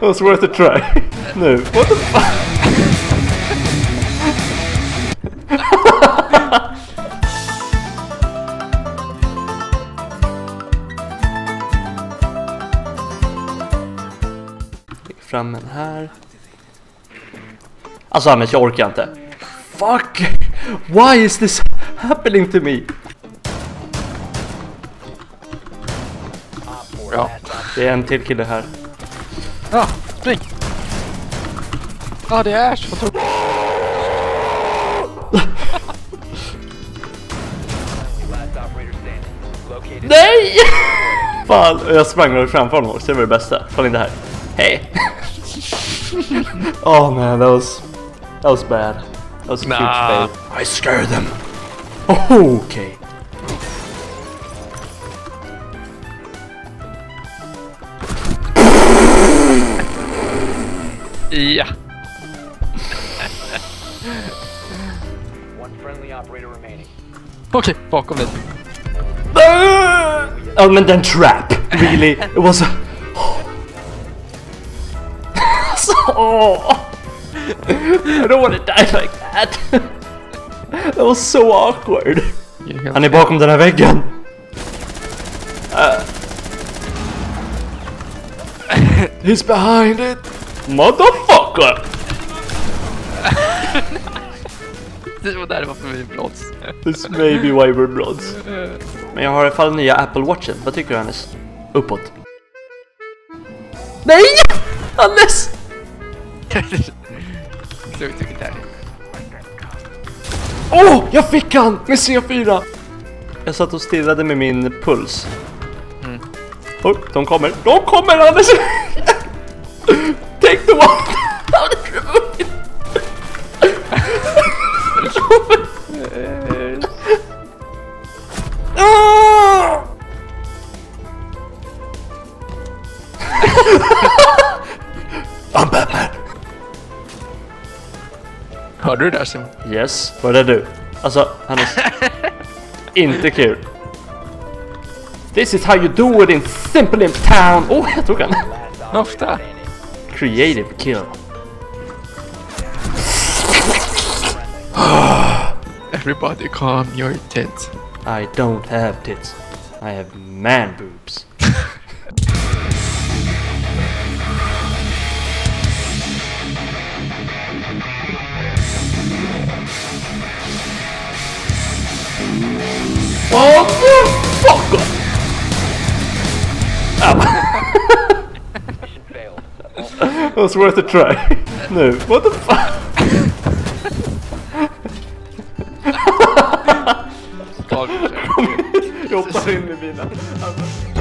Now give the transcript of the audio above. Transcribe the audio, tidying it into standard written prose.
It was worth a try. No. What the fuck? Fram en här. Alltså Anders, jag orkar inte. Fuck! Why is this happening to me? Ja, det är en till kille här. Ja, spring! Ja, det är Ash! Nej! Fan, jag sprang framför honom också, det var det bästa. Fall in det här. Hej! Oh man, that was bad. That was a huge fail. I scared them! Oh, okay. Yeah. One friendly operator remaining. Okay, bakom dig. Oh, men den trap. Really, it was a... Oh. I don't want to die like that. That was so awkward. Han är bakom den här väggen. He's behind it. Motherfucker! Det var där det var för mig blods. This may be why we're blods. Men jag har i alla fall nya Apple Watchen. Vad tycker du, Hannes? Uppåt. Nej! Hannes! Åh! Oh, jag fick han! Med C4! Jag satt och stirrade med min puls. Mm. Oh, de kommer! De kommer, Hannes! Take the one down the road. I'm Batman. Hörde du det där, Simon? Yes, vad är du? Alltså, Hannes. Inte kul. This is how you do it in Simpelimp town. Åh, jag tog han. Ofta. Creative kill. Everybody calm your tits. I don't have tits. I have man boobs. It was worth a try. No, what the fuck? Jag hoppar in i bilen.